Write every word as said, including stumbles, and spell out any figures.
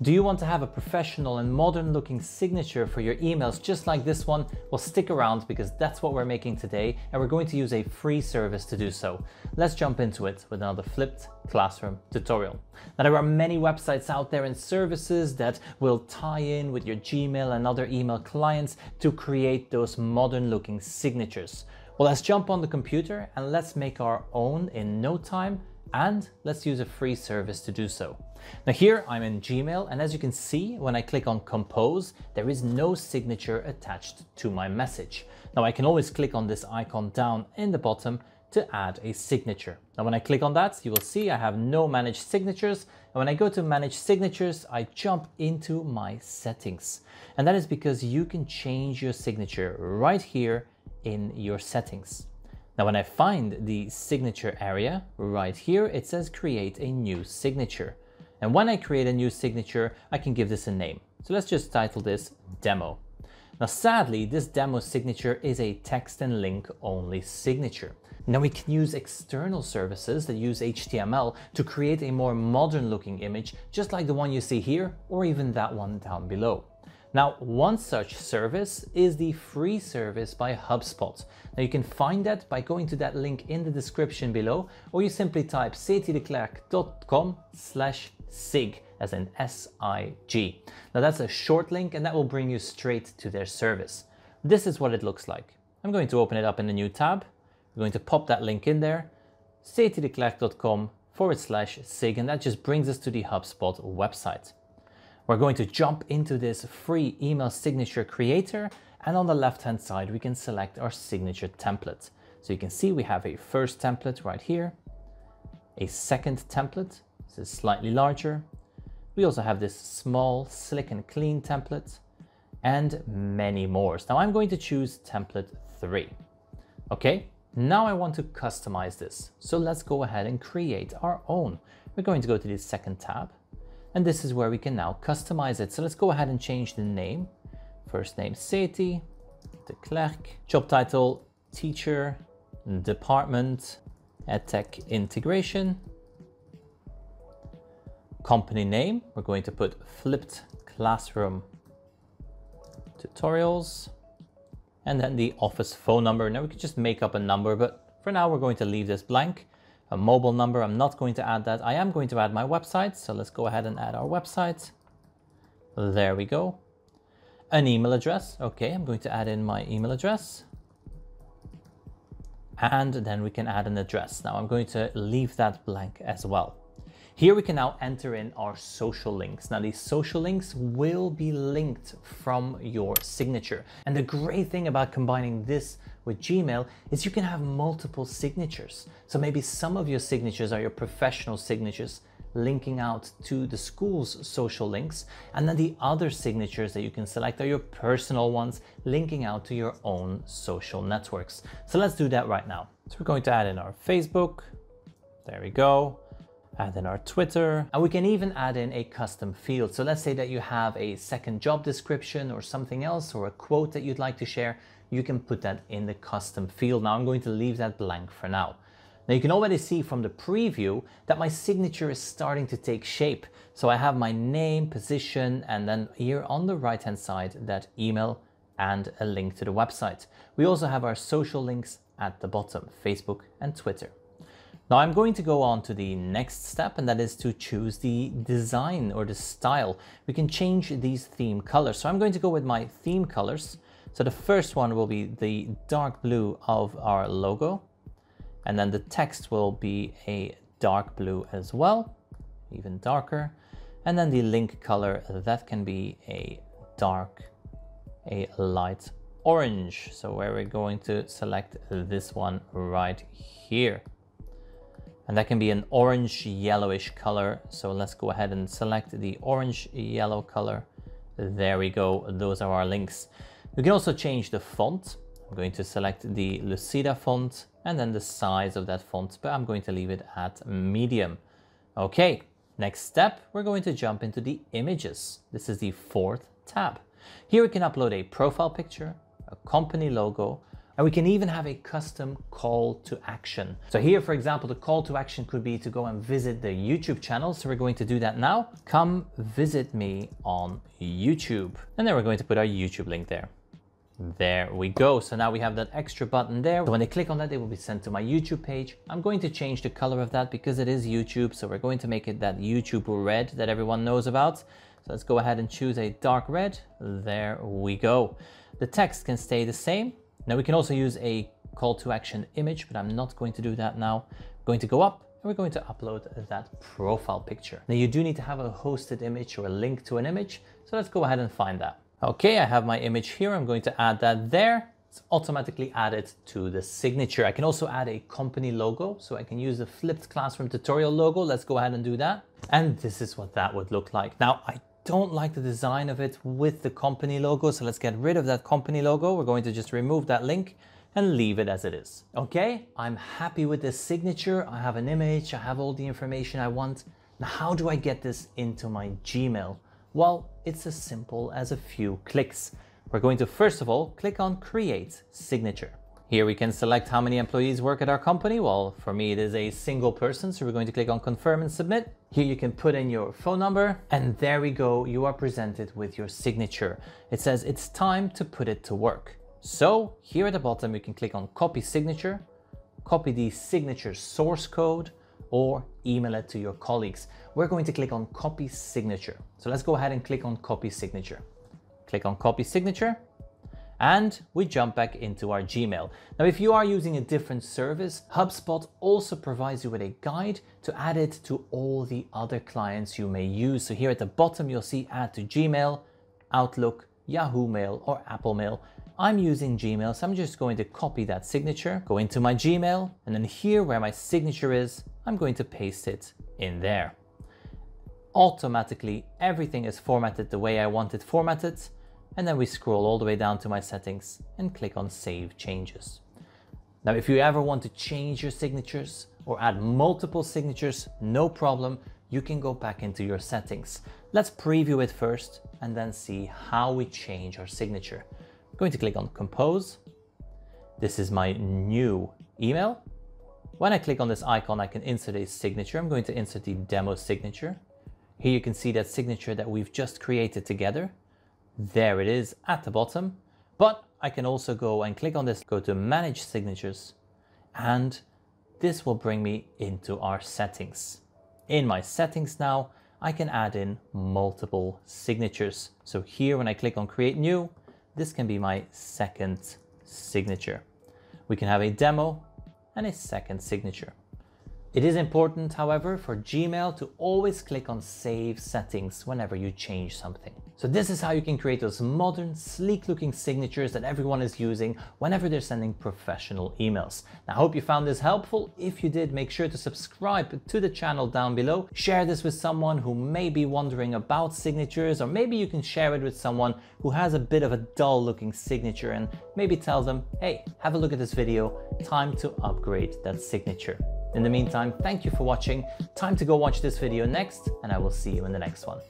Do you want to have a professional and modern looking signature for your emails just like this one? Well, stick around because that's what we're making today, and we're going to use a free service to do so. Let's jump into it with another Flipped Classroom tutorial. Now, there are many websites out there and services that will tie in with your Gmail and other email clients to create those modern looking signatures. Well, let's jump on the computer and let's make our own in no time, and let's use a free service to do so. Now here I'm in Gmail, and as you can see, when I click on compose, there is no signature attached to my message. Now I can always click on this icon down in the bottom to add a signature. Now when I click on that, you will see I have no managed signatures, and when I go to manage signatures, I jump into my settings. And that is because you can change your signature right here in your settings. Now, when I find the signature area right here, it says create a new signature. And when I create a new signature, I can give this a name. So let's just title this demo. Now, sadly, this demo signature is a text and link only signature. Now we can use external services that use H T M L to create a more modern looking image, just like the one you see here, or even that one down below. Now, one such service is the free service by HubSpot. Now you can find that by going to that link in the description below, or you simply type sethdeclercq dot com slash sig, as in S I G. Now that's a short link, and that will bring you straight to their service. This is what it looks like. I'm going to open it up in a new tab. We're going to pop that link in there, sethdeclercq dot com forward slash sig, and that just brings us to the HubSpot website. We're going to jump into this free email signature creator, and on the left-hand side, we can select our signature template. So you can see we have a first template right here, a second template, this is slightly larger. We also have this small, slick and clean template, and many more. Now I'm going to choose template three. Okay, now I want to customize this. So let's go ahead and create our own. We're going to go to the second tab, and this is where we can now customize it. So let's go ahead and change the name. First name, Seti, De Clercq. Job title, teacher, department, edtech integration. Company name, we're going to put Flipped Classroom Tutorials. And then the office phone number. Now we could just make up a number, but for now we're going to leave this blank. A mobile number, I'm not going to add that. I am going to add my website. So let's go ahead and add our website. There we go. An email address. Okay, I'm going to add in my email address. And then we can add an address. Now I'm going to leave that blank as well. Here we can now enter in our social links. Now these social links will be linked from your signature. And the great thing about combining this with Gmail is you can have multiple signatures. So maybe some of your signatures are your professional signatures linking out to the school's social links, and then the other signatures that you can select are your personal ones linking out to your own social networks. So let's do that right now. So we're going to add in our Facebook, there we go, add in our Twitter, and we can even add in a custom field. So let's say that you have a second job description or something else, or a quote that you'd like to share. You can put that in the custom field. Now I'm going to leave that blank for now. Now you can already see from the preview that my signature is starting to take shape. So I have my name, position, and then here on the right-hand side, that email and a link to the website. We also have our social links at the bottom, Facebook and Twitter. Now I'm going to go on to the next step, and that is to choose the design or the style. We can change these theme colors. So I'm going to go with my theme colors. So the first one will be the dark blue of our logo, and then the text will be a dark blue as well, even darker. And then the link color, that can be a dark, a light orange. So where we're going to select this one right here. And that can be an orange yellowish color. So let's go ahead and select the orange yellow color. There we go. Those are our links. We can also change the font. I'm going to select the Lucida font and then the size of that font, but I'm going to leave it at medium. Okay, next step, we're going to jump into the images. This is the fourth tab. Here we can upload a profile picture, a company logo, And we can even have a custom call to action. So here, for example, the call to action could be to go and visit the YouTube channel. So we're going to do that now. Come visit me on YouTube. And then we're going to put our YouTube link there. There we go. So now we have that extra button there. So when they click on that, they will be sent to my YouTube page. I'm going to change the color of that because it is YouTube. So we're going to make it that YouTube red that everyone knows about. So let's go ahead and choose a dark red. There we go. The text can stay the same. Now we can also use a call to action image, but I'm not going to do that now. I'm going to go up. We're going to upload that profile picture. Now you do need to have a hosted image or a link to an image. So let's go ahead and find that. Okay, I have my image here. I'm going to add that there. It's automatically added to the signature. I can also add a company logo, so I can use the Flipped Classroom Tutorial logo. Let's go ahead and do that. And this is what that would look like. Now, I don't like the design of it with the company logo, so let's get rid of that company logo. We're going to just remove that link and leave it as it is. Okay, I'm happy with this signature. I have an image. I have all the information I want. Now, how do I get this into my Gmail? Well, it's as simple as a few clicks. We're going to first of all click on Create Signature. Here we can select how many employees work at our company. Well, for me it is a single person, so we're going to click on Confirm and Submit. Here you can put in your phone number, and there we go, you are presented with your signature. It says it's time to put it to work. So here at the bottom you can click on Copy Signature, copy the signature source code, or email it to your colleagues. We're going to click on Copy Signature. So let's go ahead and click on Copy Signature. Click on Copy Signature, and we jump back into our Gmail. Now, if you are using a different service, HubSpot also provides you with a guide to add it to all the other clients you may use. So here at the bottom, you'll see Add to Gmail, Outlook, Yahoo Mail, or Apple Mail. I'm using Gmail, so I'm just going to copy that signature, go into my Gmail, and then here where my signature is, I'm going to paste it in there. Automatically, everything is formatted the way I want it formatted, and then we scroll all the way down to my settings and click on Save Changes. Now, if you ever want to change your signatures or add multiple signatures, no problem, you can go back into your settings. Let's preview it first and then see how we change our signature. Going to click on Compose. This is my new email. When I click on this icon, I can insert a signature. I'm going to insert the demo signature. Here you can see that signature that we've just created together. There it is at the bottom. But I can also go and click on this, go to Manage Signatures, and this will bring me into our settings. In my settings now, I can add in multiple signatures. So here when I click on Create New, this can be my second signature. We can have a demo and a second signature. It is important, however, for Gmail to always click on Save Settings whenever you change something. So this is how you can create those modern, sleek-looking signatures that everyone is using whenever they're sending professional emails. Now, I hope you found this helpful. If you did, make sure to subscribe to the channel down below. Share this with someone who may be wondering about signatures, or maybe you can share it with someone who has a bit of a dull-looking signature and maybe tell them, hey, have a look at this video, time to upgrade that signature. In the meantime, thank you for watching. Time to go watch this video next, and I will see you in the next one.